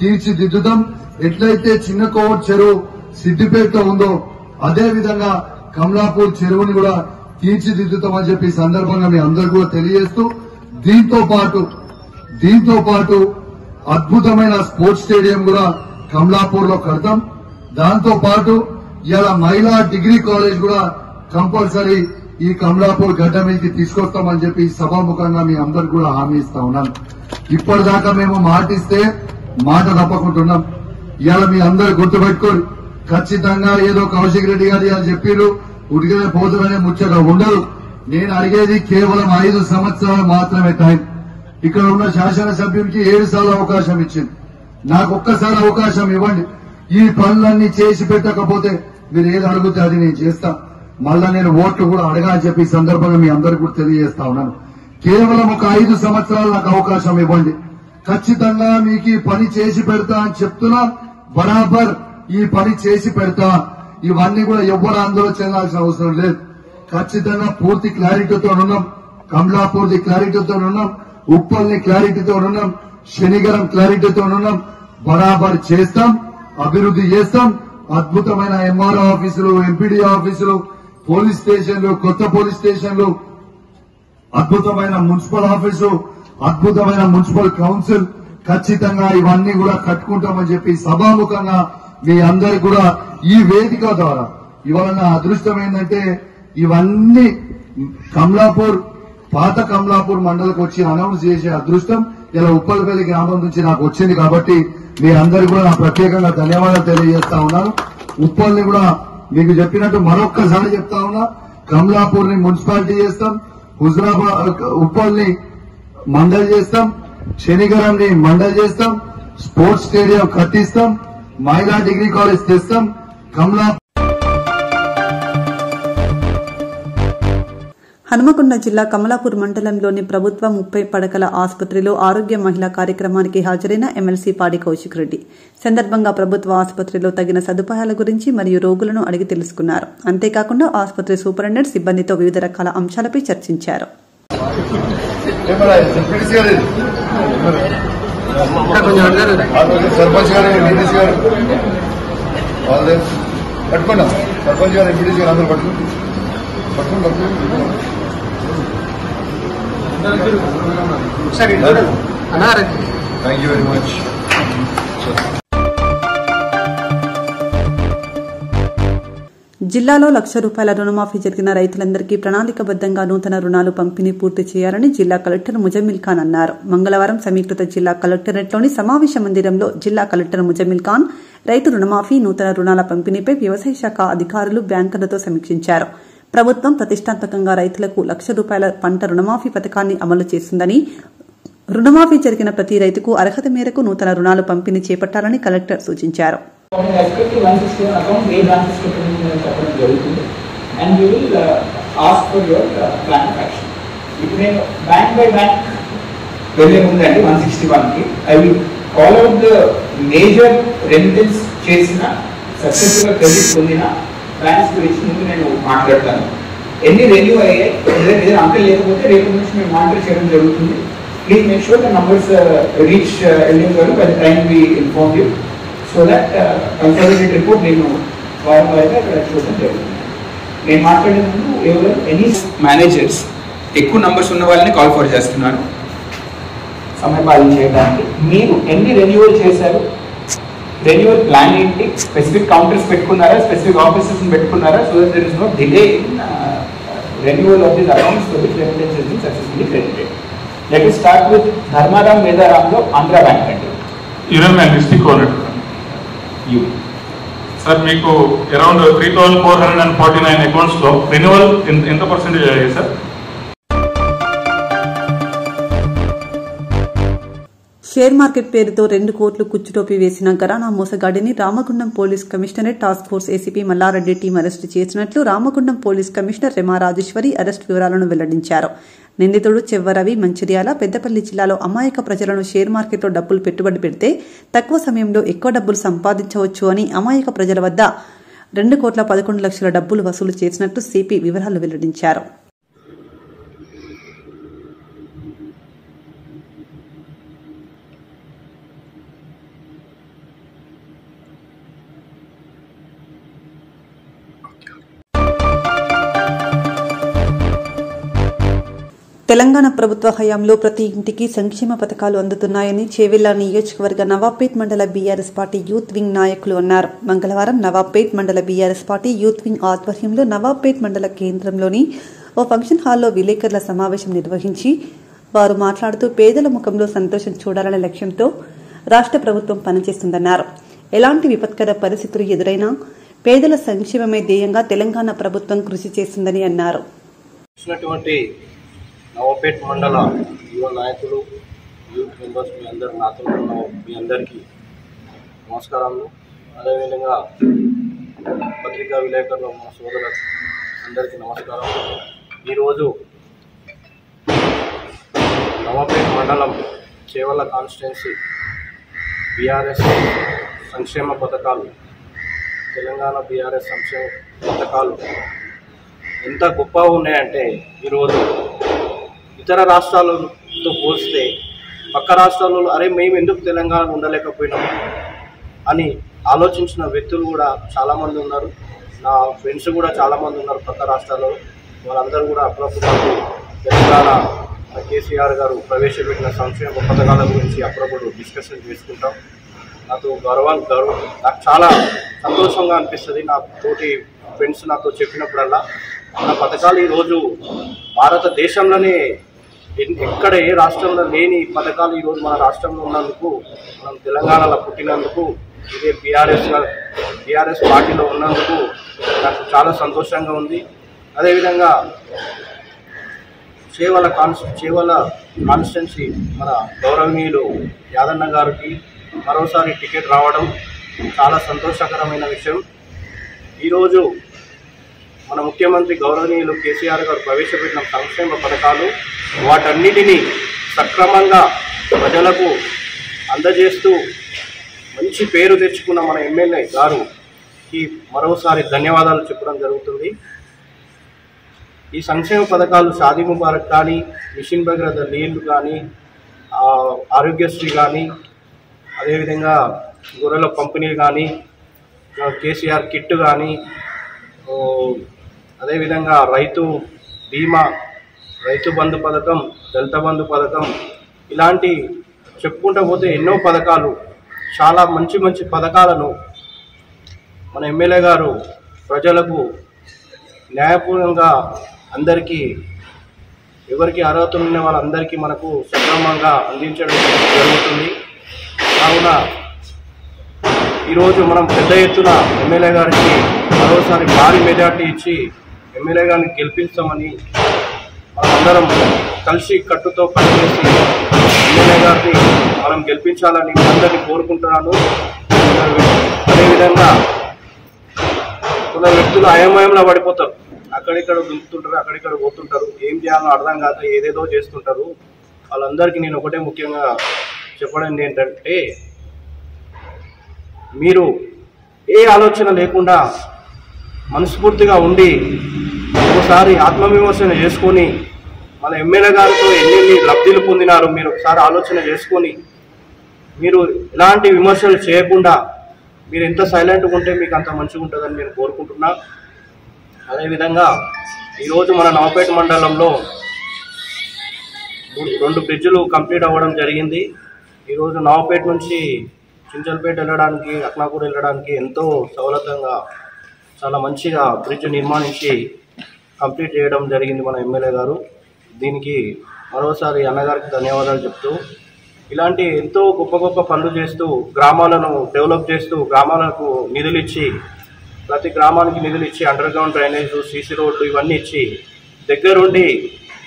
తీర్చిదిద్దుతాం. ఎట్లయితే చిన్న కోవూరు చెరువు సిద్దిపేటలో ఉందో అదేవిధంగా కమలాపూర్ చెరువుని కూడా తీర్చిదిద్దుతామని చెప్పి సందర్భంగా మీ అందరూ కూడా తెలియజేస్తూ దీంతో పాటు దీంతో పాటు అద్భుతమైన స్పోర్ట్స్ స్టేడియం కూడా కమలాపూర్ లో కడతాం. దాంతో పాటు ఇలా మహిళా డిగ్రీ కాలేజ్ కూడా కంపల్సరీ ఈ కమలాపూర్ గడ్డ మీదకి తీసుకొస్తామని చెప్పి సభాముఖంగా మీ అందరు కూడా హామీ ఇస్తా ఉన్నాను. ఇప్పటిదాకా మేము మాటిస్తే మాట తప్పకుంటున్నాం. ఇయాల మీ అందరూ గుర్తుపెట్టుకోండి, ఖచ్చితంగా ఏదో కౌశిక్ రెడ్డి గారు అని చెప్పారు ఉడికిన పోతులనే ముచ్చట ఉండదు. నేను అడిగేది కేవలం ఐదు సంవత్సరాలు మాత్రమే టైం. ఇక్కడ ఉన్న శాసనసభ్యునికి ఏడు సార్లు అవకాశం ఇచ్చింది, నాకు ఒక్కసారి అవకాశం ఇవ్వండి. ఈ పనులన్నీ చేసి పెట్టకపోతే మీరు ఏది అడిగితే అది నేను చేస్తా, మళ్ళా నేను ఓట్లు కూడా అడగా అని చెప్పి ఈ సందర్భంగా మీ అందరికీ కూడా తెలియజేస్తా ఉన్నాను. కేవలం ఒక ఐదు సంవత్సరాలు నాకు అవకాశం ఇవ్వండి, ఖచ్చితంగా మీకు ఈ పని చేసి పెడతా అని చెప్తున్నా, బరాబర్ ఈ పని చేసి పెడతా. ఇవన్నీ కూడా ఎవరు ఆందోళన చెందాల్సిన అవసరం లేదు. ఖచ్చితంగా పూర్తి క్లారిటీతో ఉన్నాం, కమలాపూర్ది క్లారిటీతో ఉన్నాం, ఉప్పల్ని క్లారిటీతో ఉన్నాం, శనిగరం క్లారిటీతో ఉన్నాం. బరాబర్ చేస్తాం, అభివృద్ది చేస్తాం. అద్భుతమైన ఎంఆర్ఓ ఆఫీసులు, ఎంపీడీ ఆఫీసులు, పోలీస్ స్టేషన్లు, కొత్త పోలీస్ స్టేషన్లు, అద్భుతమైన మున్సిపల్ ఆఫీసు, అద్భుతమైన మున్సిపల్ కౌన్సిల్, ఖచ్చితంగా ఇవన్నీ కూడా కట్టుకుంటామని చెప్పి సభాముఖంగా మీ అందరు కూడా ఈ వేదిక ద్వారా ఇవాళ నా అదృష్టం ఏంటంటే ఇవన్నీ కమలాపూర్ పాత కమలాపూర్ మండలకు వచ్చి అనౌన్స్ చేసే అదృష్టం ఇలా ఉప్పల్పల్లి గ్రామం నుంచి నాకు వచ్చింది. కాబట్టి మీ అందరు కూడా నా ప్రత్యేకంగా ధన్యవాదాలు తెలియజేస్తా ఉన్నాను. ఉప్పల్ని కూడా మీకు చెప్పినట్టు మరొక్కసారి చెప్తా ఉన్నా, కమలాపూర్ ని మున్సిపాలిటీ చేస్తాం, హుజరాబాద్ ఉప్పల్ని మండల్ చేస్తాం, శనిగరం ని మండల్ చేస్తాం, స్పోర్ట్స్ స్టేడియం కట్టిస్తాం, మహిళా డిగ్రీ కాలేజ్ తెస్తాం, కమలా. హనుమకొండ జిల్లా కమలాపూర్ మండలంలోని ప్రభుత్వ ముప్పై పడకల ఆసుపత్రిలో ఆరోగ్య మహిళా కార్యక్రమానికి హాజరైన ఎమ్మెల్సీ పాడి కౌశిక్ రెడ్డి సందర్భంగా ప్రభుత్వ ఆసుపత్రిలో తగిన సదుపాయాల గురించి మరియు రోగులను అడిగి తెలుసుకున్నారు. అంతేకాకుండా ఆసుపత్రి సూపరింటెండెంట్ సిబ్బందితో వివిధ రకాల అంశాలపై చర్చించారు. Thank you very much. జిల్లాలో లక్ష రూపాయల రుణమాఫీ జరిగిన రైతులందరికీ ప్రణాళికబద్దంగా నూతన రుణాలు పంపిణీ పూర్తి చేయాలని జిల్లా కలెక్టర్ ముజమిల్ ఖాన్ అన్నారు. మంగళవారం సమీకృత జిల్లా కలెక్టరేట్లోని సమావేశ మందిరంలో జిల్లా కలెక్టర్ ముజమిల్ ఖాన్ రైతు రుణమాఫీ, నూతన రుణాల పంపిణీపై వ్యవసాయ శాఖ అధికారులు, బ్యాంకర్లతో సమీక్షించారు. ప్రభుత్వం ప్రతిష్టాత్మకంగా రైతులకు లక్ష రూపాయల పంట రుణమాఫీ పథకాన్ని అమలు చేస్తుందని, రుణమాఫీ జరిగిన ప్రతి రైతుకు అర్హత మేరకు నూతన రుణాలు పంపిణీ చేపట్టాలని కలెక్టర్ సూచించారు. బ్యాంక్స్ గురించి ముందు నేను మాట్లాడతాను. ఎన్ని రెన్యూ అయ్యాయి, అంకెలు లేకపోతే రేపు నుంచి మేము మానిటర్ చేయడం జరుగుతుంది. Please make sure the numbers reach ఎల్లింగ్ గారు by the time we inform you so that consolidated report నేను వారం వారంగా ఇక్కడ చూడడం జరుగుతుంది. నేను మాట్లాడే ముందు ఎవరు ఎనీ మేనేజర్స్ ఎక్కువ నంబర్స్ ఉన్న వాళ్ళని కాల్ ఫర్ చేస్తున్నాను సమయపాలన చేయడానికి. మీరు ఎన్ని రెన్యూవల్ చేశారు, రెన్యువల్ ప్లాన్ ఏంటి, స్పెసిఫిక్ కౌంటర్స్ పెట్టుకున్నారా, స్పెసిఫిక్ ఆఫీసెస్ పెట్టుకున్నారా, so that there is no delay in renewal of this accounts for which remittance has been successfully credited. Let us start with Dharmaram మేధారాంలో ఆంధ్ర బ్యాంక్ అండి. ఈరోజు నేను డిస్ట్రిక్ట్ కోఆర్డినేటర్ యూ సార్, మీకు around three thousand four hundred and forty nine అకౌంట్స్లో renewal ఎంత percentage అయ్యాయి sir? Share market పేరుతో రెండు కోట్లు కుచ్చుటోపి వేసిన గరానా మోసగాడిని Ramagundam police commissionerate task force ACP Mallareddy team arrest చేసినట్లు Ramagundam police commissioner Rema Rajeshwari arrest వివరాలను వెల్లడించారు. నిందితుడు చెవ్వరవి మంచిర్యాల, పెద్దపల్లి జిల్లాలో అమాయక ప్రజలను షేర్ మార్కెట్లో డబ్బులు పెట్టుబడి పెడితే తక్కువ సమయంలో ఎక్కువ డబ్బులు సంపాదించవచ్చు అని అమాయక ప్రజల వద్ద రెండు కోట్ల పదకొండు లక్షల డబ్బులు వసూలు చేసినట్లు సీపీ వివరాలు వెల్లడించారు. తెలంగాణ ప్రభుత్వ హయాంలో ప్రతి ఇంటికి సంక్షేమ పథకాలు అందుతున్నాయని చేవెళ్ల నియోజకవర్గ నవాబ్పేట్ మండల బీఆర్ఎస్ పార్టీ యూత్ వింగ్ నాయకులు అన్నారు. మంగళవారం నవాబ్పేట్ మండల బీఆర్ఎస్ పార్టీ యూత్ వింగ్ ఆధ్వర్యంలో నవాబ్పేట్ మండల కేంద్రంలోని ఓ ఫంక్షన్ హాల్లో విలేకరుల సమావేశం నిర్వహించి వారు మాట్లాడుతూ పేదల ముఖంలో సంతోషం చూడాలనే లక్ష్యంతో రాష్ట్ర ప్రభుత్వం పనిచేస్తుందన్నారు. ఎలాంటి విపత్కర పరిస్థితులు ఎదురైనా పేదల సంక్షేమమే ధ్యేయంగా తెలంగాణ ప్రభుత్వం కృషి చేస్తుందని అన్నారు. నవపేట్ మండల యువ నాయకులు యూత్ మెంబర్స్ మీ అందరు నాతో మీ అందరికీ నమస్కారాలు. అదేవిధంగా పత్రికా విలేకరులు మా సోదరులు అందరికీ నమస్కారం. ఈరోజు నవపేట్ మండలం చేవల కాన్స్టిట్యున్సీ బీఆర్ఎస్ సంక్షేమ పథకాలు తెలంగాణ బీఆర్ఎస్ సంక్షేమ పథకాలు ఎంత గొప్పగా ఉన్నాయంటే ఈరోజు ఇతర రాష్ట్రాలతో పోలిస్తే పక్క రాష్ట్రాలలో అరే మేము ఎందుకు తెలంగాణలో ఉండలేకపోయినాము అని ఆలోచించిన వ్యక్తులు కూడా చాలామంది ఉన్నారు. నా ఫ్రెండ్స్ కూడా చాలామంది ఉన్నారు పక్క రాష్ట్రాల్లో. వాళ్ళందరూ కూడా అప్పుడప్పుడు తెలంగాణ కేసీఆర్ గారు ప్రవేశపెట్టిన సంక్షేమ పథకాల గురించి అప్పుడప్పుడు డిస్కషన్ చేసుకుంటాం. నాకు గర్వం గర్వం నాకు చాలా సంతోషంగా అనిపిస్తుంది. నా తోటి ఫ్రెండ్స్ నాతో చెప్పినప్పుడల్లా నా పథకాలు ఈరోజు భారతదేశంలోనే ఎక్కడ ఏ రాష్ట్రంలో లేని పథకాలు ఈరోజు మన రాష్ట్రంలో ఉన్నందుకు, మనం తెలంగాణలో పుట్టినందుకు, ఇదే బీఆర్ఎస్ బీఆర్ఎస్ పార్టీలో ఉన్నందుకు నాకు చాలా సంతోషంగా ఉంది. అదేవిధంగా చేవల కాన్స్ చేవల కాన్స్టిట్యున్సీ మన గౌరవనీయులు యాదన్న గారికి మరోసారి టికెట్ రావడం చాలా సంతోషకరమైన విషయం. ఈరోజు మన ముఖ్యమంత్రి గౌరవనీయులు కేసీఆర్ గారు ప్రవేశపెట్టిన సంక్షేమ పథకాలు వాటన్నిటినీ సక్రమంగా ప్రజలకు అందజేస్తూ మంచి పేరు తెచ్చుకున్న మన ఎమ్మెల్యే గారుకి మరోసారి ధన్యవాదాలు చెప్పడం జరుగుతుంది. ఈ సంక్షేమ పథకాలు షాదీ ముబారక్ కానీ, మిషన్ భగీరథ నీళ్లు కానీ, ఆరోగ్యశ్రీ కానీ, అదేవిధంగా గొర్రెల పంపిణీ కానీ, కేసీఆర్ కిట్ కానీ, అదేవిధంగా రైతు బీమా, రైతు బంధు పథకం, దళిత బంధు పథకం, ఇలాంటి చెప్పుకుంటూ పోతే ఎన్నో పథకాలు, చాలా మంచి మంచి పథకాలను మన ఎమ్మెల్యే గారు ప్రజలకు న్యాయపూర్వంగా అందరికీ, ఎవరికి అర్హత ఉన్న వాళ్ళందరికీ మనకు సక్రమంగా అందించడం జరుగుతుంది. కావున ఈరోజు మనం పెద్ద ఎత్తున ఎమ్మెల్యే గారికి మరోసారి భారీ మెజార్టీ ఇచ్చి ఎమ్మెల్యే గారిని గెలిపిస్తామని మనమందరం కలిసి కట్టుతో పనిచేసి ఎమ్మెల్యే గారిని మనం గెలిపించాలని అందరినీ కోరుకుంటున్నాను. అదేవిధంగా కొంత వ్యక్తులు అయోమయంలో పడిపోతారు, అక్కడిక్కడ దుంకుతుంటారు, అక్కడిక్కడ పోతుంటారు, ఏం చేయాలో అర్థం కాక ఏదేదో చేస్తుంటారు. వాళ్ళందరికీ నేను ఒకటే ముఖ్యంగా చెప్పడం ఏంటంటే, మీరు ఏ ఆలోచన లేకుండా మనస్ఫూర్తిగా ఉండి ఒకసారి ఆత్మవిమర్శన చేసుకొని మన ఎమ్మెల్యే గారితో ఎన్ని లబ్ధిలు పొందినారు మీరు ఒకసారి ఆలోచన చేసుకొని, మీరు ఎలాంటి విమర్శలు చేయకుండా మీరు ఎంత సైలెంట్గా ఉంటే మీకు అంత మంచిగా ఉంటుందని నేను కోరుకుంటున్నా. అదేవిధంగా ఈరోజు మన నవపేట మండలంలో రెండు బ్రిడ్జులు కంప్లీట్ అవ్వడం జరిగింది. ఈరోజు నవపేట నుంచి చించల్పేట వెళ్ళడానికి, అక్నాకూర్ వెళ్ళడానికి ఎంతో సౌలభ్యంగా చాలా మంచిగా బ్రిడ్జ్ నిర్మాణించి కంప్లీట్ చేయడం జరిగింది మన ఎమ్మెల్యే గారు. దీనికి మరోసారి అన్నగారికి ధన్యవాదాలు చెప్తూ, ఇలాంటి ఎంతో గొప్ప గొప్ప పనులు చేస్తూ, గ్రామాలను డెవలప్ చేస్తూ, గ్రామాలకు నిధులు ఇచ్చి, ప్రతి గ్రామానికి నిధులు ఇచ్చి, అండర్ గ్రౌండ్ డ్రైనేజ్, సీసీ రోడ్లు ఇవన్నీ ఇచ్చి, దగ్గరుండి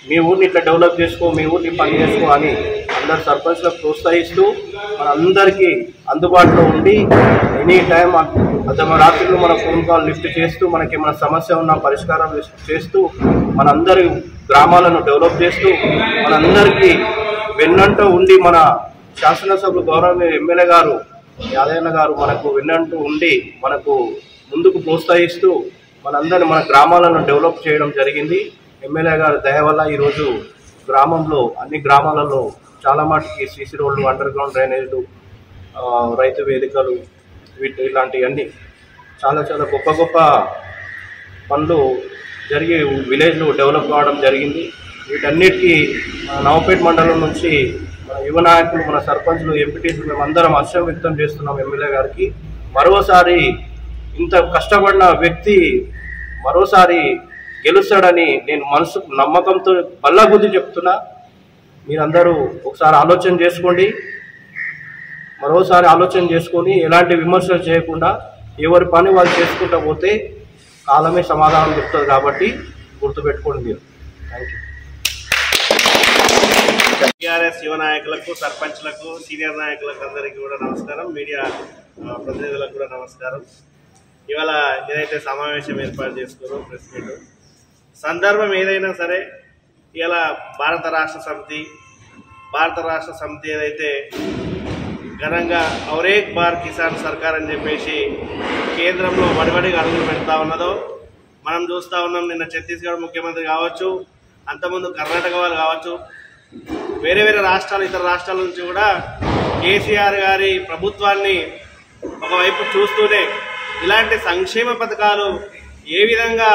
మీ ఊరిని ఇట్లా డెవలప్ చేసుకో, మీ ఊరిని పని చేసుకో అని అందరు సర్పంచ్లకు ప్రోత్సహిస్తూ మనందరికీ అందుబాటులో ఉండి ఎనీ టైం అర్ధరాత్రులు మన ఫోన్ కాల్ లిఫ్ట్ చేస్తూ మనకి మన సమస్య ఉన్న పరిష్కారం చేస్తూ మనందరి గ్రామాలను డెవలప్ చేస్తూ మనందరికీ వెన్నంటూ ఉండి మన శాసనసభ్యులు గౌరవ ఎమ్మెల్యే గారు యాదయ్య గారు మనకు వెన్నంటూ ఉండి మనకు ముందుకు ప్రోత్సహిస్తూ మనందరినీ మన గ్రామాలను డెవలప్ చేయడం జరిగింది. ఎమ్మెల్యే గారు దయ వల్ల ఈరోజు గ్రామంలో అన్ని గ్రామాలలో చాలా మటుకి సీసీ రోడ్లు, అండర్ గ్రౌండ్ డ్రైనేజ్లు, రైతు వేదికలు, వీటి ఇలాంటివన్నీ చాలా చాలా గొప్ప గొప్ప పనులు జరిగి విలేజ్లు డెవలప్ కావడం జరిగింది. వీటన్నిటికీ నవపేట్ మండలం నుంచి మన యువ నాయకులు, మన సర్పంచ్లు, ఎంపీటీస్ మేమందరం హర్షం వ్యక్తం చేస్తున్నాం ఎమ్మెల్యే గారికి. మరోసారి ఇంత కష్టపడిన వ్యక్తి మరోసారి గెలుస్తాడని నేను మనసు నమ్మకంతో బల్ల గుద్ది చెప్తున్నా. మీరందరూ ఒకసారి ఆలోచన చేసుకోండి. మరోసారి ఆలోచన చేసుకొని ఎలాంటి విమర్శలు చేయకుండా ఎవరి పని వాళ్ళు చేసుకుంటూ పోతే కాలమే సమాధానం చెప్తుంది కాబట్టి గుర్తు పెట్టుకోండి మీరు. థాంక్యూ. టిఆర్ఎస్ యువ నాయకులకు, సర్పంచ్లకు, సీనియర్ నాయకులకు అందరికీ కూడా నమస్కారం. మీడియా ప్రతినిధులకు కూడా నమస్కారం. ఇవాళ ఏదైతే సమావేశం ఏర్పాటు చేసుకున్నారో ప్రెస్ మీట్ సందర్భం ఏదైనా సరే ఇలా భారత రాష్ట్ర సమితి భారత రాష్ట్ర సమితి ఏదైతే ఘనంగా ఔరేక్ బార్ కిసాన్ సర్కార్ అని చెప్పేసి కేంద్రంలో వడివడిగా అడుగులు పెడతా ఉన్నదో మనం చూస్తూ ఉన్నాం. నిన్న ఛత్తీస్గఢ్ ముఖ్యమంత్రి కావచ్చు, అంతకుముందు కర్ణాటక వాళ్ళు కావచ్చు, వేరే వేరే రాష్ట్రాలు ఇతర రాష్ట్రాల నుంచి కూడా కేసీఆర్ గారి ప్రభుత్వాన్ని ఒకవైపు చూస్తూనే ఇలాంటి సంక్షేమ పథకాలు ఏ విధంగా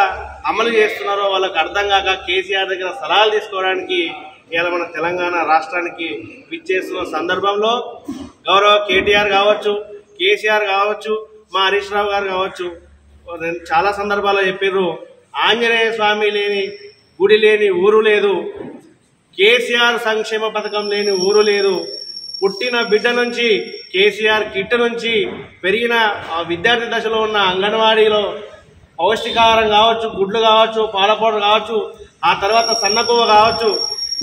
అమలు చేస్తున్నారో వాళ్ళకు అర్థం కాక కేసీఆర్ దగ్గర సలహాలు తీసుకోవడానికి ఇవాళ మన తెలంగాణ రాష్ట్రానికి విచ్చేస్తున్న సందర్భంలో గౌరవ కేటీఆర్ కావచ్చు, కేసీఆర్ కావచ్చు, మా హరీష్ రావు గారు కావచ్చు, నేను చాలా సందర్భాల్లో చెప్పారు ఆంజనేయ స్వామి లేని గుడి లేని ఊరు లేదు, కేసీఆర్ సంక్షేమ పథకం లేని ఊరు లేదు. పుట్టిన బిడ్డ నుంచి కేసీఆర్ కిట్ నుంచి పెరిగిన విద్యార్థి దశలో ఉన్న అంగన్వాడీలో పౌష్టికాహారం కావచ్చు, గుడ్లు కావచ్చు, పాలపౌడర్ కావచ్చు, ఆ తర్వాత సన్నపువ్వ కావచ్చు,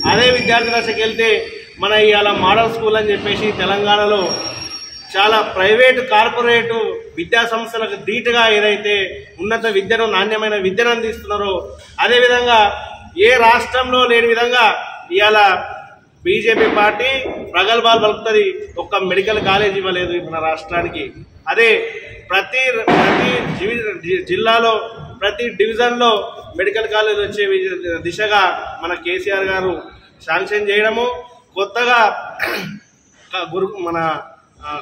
అదే విద్యార్థి దశకి వెళ్తే మన ఇవాళ మోడల్ స్కూల్ అని చెప్పేసి తెలంగాణలో చాలా ప్రైవేటు కార్పొరేటు విద్యా సంస్థలకు ధీటుగా ఏదైతే ఉన్నత విద్యను, నాణ్యమైన విద్యను అందిస్తున్నారో అదేవిధంగా ఏ రాష్ట్రంలో లేని విధంగా ఇవాళ బీజేపీ పార్టీ ప్రగల్భాలు పలుకుతుంది. ఒక్క మెడికల్ కాలేజ్ ఇవ్వలేదు మన రాష్ట్రానికి. అదే ప్రతి ప్రతి జిల్లాలో ప్రతి డివిజన్లో మెడికల్ కాలేజ్ వచ్చే దిశగా మన కేసీఆర్ గారు శాంక్షన్ చేయడము, కొత్తగా గురు మన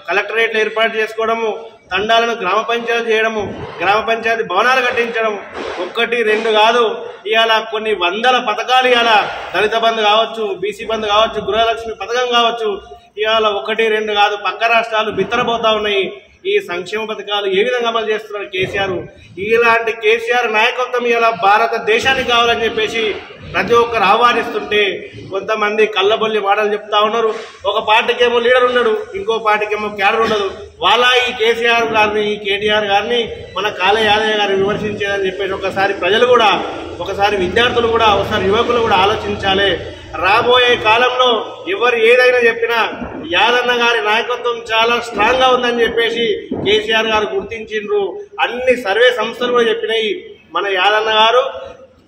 కలెక్టరేట్లు ఏర్పాటు చేసుకోవడము, తండాలను గ్రామ పంచాయతీ చేయడము, గ్రామ పంచాయతీ భవనాలు కట్టించడము, ఒక్కటి రెండు కాదు ఇవాళ కొన్ని వందల పథకాలు ఇవాళ దళిత బంధు కావచ్చు, బీసీ బంధు కావచ్చు, గృహలక్ష్మి పథకం కావచ్చు, ఇవాళ ఒకటి రెండు కాదు పక్క రాష్ట్రాలు బిత్తరపోతా ఉన్నాయి. ఈ సంక్షేమ పథకాలు ఏ విధంగా అమలు చేస్తున్నారు కేసీఆర్? ఇలాంటి కేసీఆర్ నాయకత్వం ఇలా భారతదేశానికి కావాలని చెప్పేసి ప్రతి ఒక్కరు ఆహ్వానిస్తుంటే కొంతమంది కళ్ళబొల్లి మాటలు చెప్తా ఉన్నారు. ఒక పార్టీకేమో లీడర్ ఉన్నాడు, ఇంకో పార్టీకేమో క్యాడర్ ఉండదు. వాళ్ళ ఈ కేసీఆర్ గారిని, ఈ కేటీఆర్ గారిని మన కాళ యాదయ్య గారిని విమర్శించేదని చెప్పేసి ఒకసారి ప్రజలు కూడా, ఒకసారి విద్యార్థులు కూడా, ఒకసారి యువకులు కూడా ఆలోచించాలి. రాబోయే కాలంలో ఎవరు ఏదైనా చెప్పినా యాదన్న గారి నాయకత్వం చాలా స్ట్రాంగ్గా ఉందని చెప్పేసి కేసీఆర్ గారు గుర్తించిండ్రు. అన్ని సర్వే సంస్థలు కూడా చెప్పినాయి మన యాదన్న గారు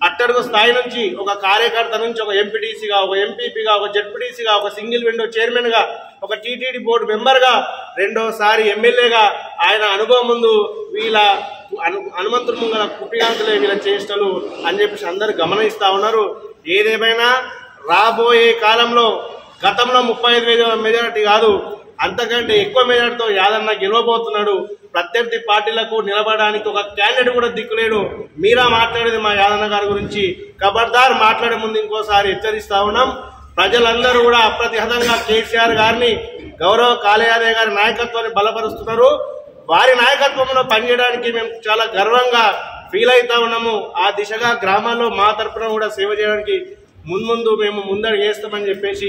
అట్టడుగు స్థాయి నుంచి ఒక కార్యకర్త నుంచి ఒక ఎంపీటీసీగా, ఒక ఎంపీపీగా, ఒక జెడ్పీటీసీగా, ఒక సింగిల్ విండో చైర్మన్గా, ఒక టీటీడీ బోర్డు మెంబర్గా, రెండోసారి ఎమ్మెల్యేగా ఆయన అనుభవం ముందు వీళ్ళ అను హనుమంతుడు ముంగల కుప్పిగాంతులే వీళ్ళ చేష్టలు అని చెప్పేసి అందరు గమనిస్తూ ఉన్నారు. ఏదేమైనా రాబోయే కాలంలో గతంలో ముప్పై ఐదు వేల మెజారిటీ కాదు అంతకంటే ఎక్కువ మెజారిటీతో యాదన్న గెలవబోతున్నాడు. ప్రత్యర్థి పార్టీలకు నిలబడడానికి ఒక క్యాండిడేట్ కూడా దిక్కులేడు. మీరా మాట్లాడేది మా యాదన్న గారి గురించి. ఖబర్దార్ మాట్లాడే ముందు ఇంకోసారి హెచ్చరిస్తా ఉన్నాం. ప్రజలందరూ కూడా అప్రతిహతంగా కేసీఆర్ గారిని, గౌరవ కాళ యాదయ్య గారి నాయకత్వాన్ని బలపరుస్తున్నారు. వారి నాయకత్వంలో పనిచేయడానికి మేము చాలా గర్వంగా ఫీల్ అవుతా ఉన్నాము. ఆ దిశగా గ్రామాల్లో మా తరఫున కూడా సేవ చేయడానికి ముందు మేము ముందర చేస్తామని చెప్పేసి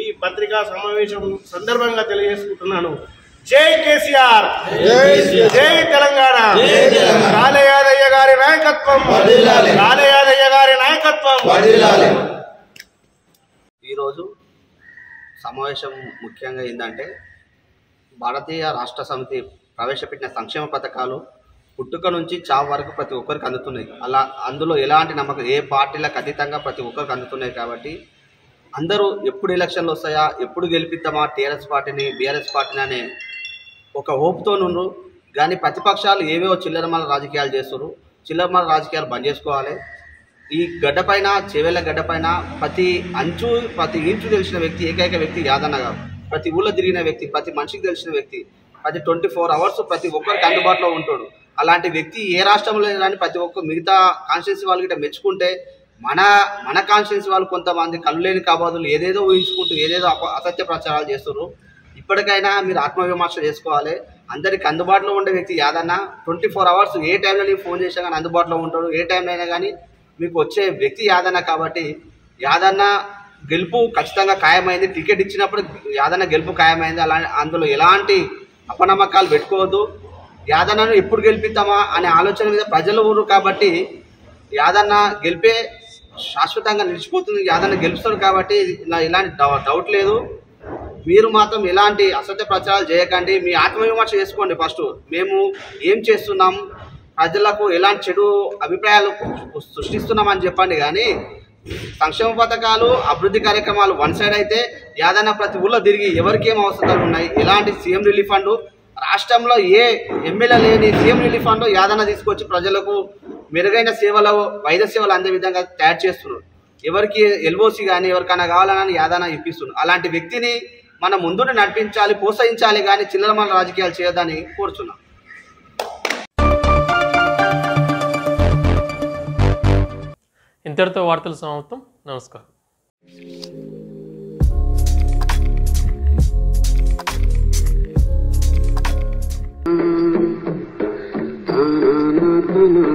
ఈ పత్రికా సమావేశం సందర్భంగా తెలియజేసుకుంటున్నాను. జై కేసీఆర్, జై తెలంగాణ. కాళ యాదయ్య గారి నాయకత్వం, కాళ యాదయ్య గారి నాయకత్వం. ఈరోజు సమావేశం ముఖ్యంగా ఏంటంటే భారతీయ రాష్ట్ర సమితి ప్రవేశపెట్టిన సంక్షేమ పథకాలు పుట్టుక నుంచి చావు వరకు ప్రతి ఒక్కరికి అందుతున్నాయి. అలా అందులో ఎలాంటి నమ్మకం ఏ పార్టీలకు అతీతంగా ప్రతి ఒక్కరికి అందుతున్నాయి. కాబట్టి అందరూ ఎప్పుడు ఎలక్షన్లు వస్తాయా, ఎప్పుడు గెలిపిద్దామా టీఆర్ఎస్ పార్టీని, బీఆర్ఎస్ పార్టీని అనే ఒక హోప్తో నుండు కానీ ప్రతిపక్షాలు ఏవేవో చిల్లరమల రాజకీయాలు చేస్తున్నారు. చిల్లరమల రాజకీయాలు బంద్ చేసుకోవాలి. ఈ గడ్డపైన, చెవేళ్ళ గడ్డపైన ప్రతి అంచు ప్రతి ఇంచు తెలిసిన వ్యక్తి ఏకైక వ్యక్తి యాదన్న గారు. ప్రతి ఊళ్ళో తిరిగిన వ్యక్తి, ప్రతి మనిషికి తెలిసిన వ్యక్తి, ప్రతి ట్వంటీ ఫోర్ అవర్స్ ప్రతి ఒక్కరికి అందుబాటులో ఉంటాడు. అలాంటి వ్యక్తి ఏ రాష్ట్రంలో కానీ ప్రతి ఒక్క మిగతా కాన్స్టిట్యున్సీ వాళ్ళు గిట్ట మెచ్చుకుంటే మన మన కాన్స్టిట్యున్సీ వాళ్ళు కొంతమంది కళ్ళు లేని కబాదులు ఏదేదో ఊహించుకుంటూ ఏదేదో అసత్య ప్రచారాలు చేస్తున్నారు. ఇప్పటికైనా మీరు ఆత్మవిమర్శ చేసుకోవాలి. అందరికి అందుబాటులో ఉండే వ్యక్తి యాదన్న. ట్వంటీ ఫోర్ అవర్స్ ఏ టైంలో నీకు ఫోన్ చేసినా కానీ అందుబాటులో ఉంటాడు. ఏ టైంలో అయినా కానీ మీకు వచ్చే వ్యక్తి యాదన్న. కాబట్టి యాదన్న గెలుపు ఖచ్చితంగా ఖాయమైంది. టికెట్ ఇచ్చినప్పుడు యాదన్న గెలుపు ఖాయమైంది. అలా అందులో ఎలాంటి అపనమ్మకాలు పెట్టుకోవద్దు. యాదన్నను ఎప్పుడు గెలిపిద్దామా అనే ఆలోచన మీద ప్రజలు ఉన్నారు కాబట్టి యాదన్న గెలిపే శాశ్వతంగా నిలిచిపోతుంది. యాదన్న గెలుస్తాడు కాబట్టి ఇలాంటి డౌట్ లేదు. మీరు మాత్రం ఎలాంటి అసత్య ప్రచారాలు చేయకండి. మీ ఆత్మవిమర్శ చేసుకోండి. ఫస్ట్ మేము ఏం చేస్తున్నాం, ప్రజలకు ఎలాంటి చెడు అభిప్రాయాలు సృష్టిస్తున్నామని చెప్పండి. కానీ సంక్షేమ పథకాలు అభివృద్ధి కార్యక్రమాలు వన్ సైడ్ అయితే యాదన్న ప్రతి ఊళ్ళో తిరిగి ఎవరికి ఏం అవసరాలు ఉన్నాయి, ఎలాంటి సీఎం రిలీఫ్ ఫండ్ రాష్ట్రంలో ఏ ఎమ్మెల్యే లేని సీఎం రిలీఫ్ ఫండ్ యాదన్న తీసుకొచ్చి ప్రజలకు మెరుగైన సేవలు వైద్య సేవలు అందే విధంగా తయారు చేస్తున్నారు. ఎవరికి ఎల్ఓసి కానీ ఎవరికైనా కావాలని యాదన్న ఇప్పిస్తున్నారు. అలాంటి వ్యక్తిని మనం ముందుని నడిపించాలి, ప్రోత్సహించాలి. కానీ చిల్లర మన రాజకీయాలు చేయొద్దని కోరుతున్నాం. ఇంతటితో వార్తలు సమాప్తం. నమస్కారం. No, no.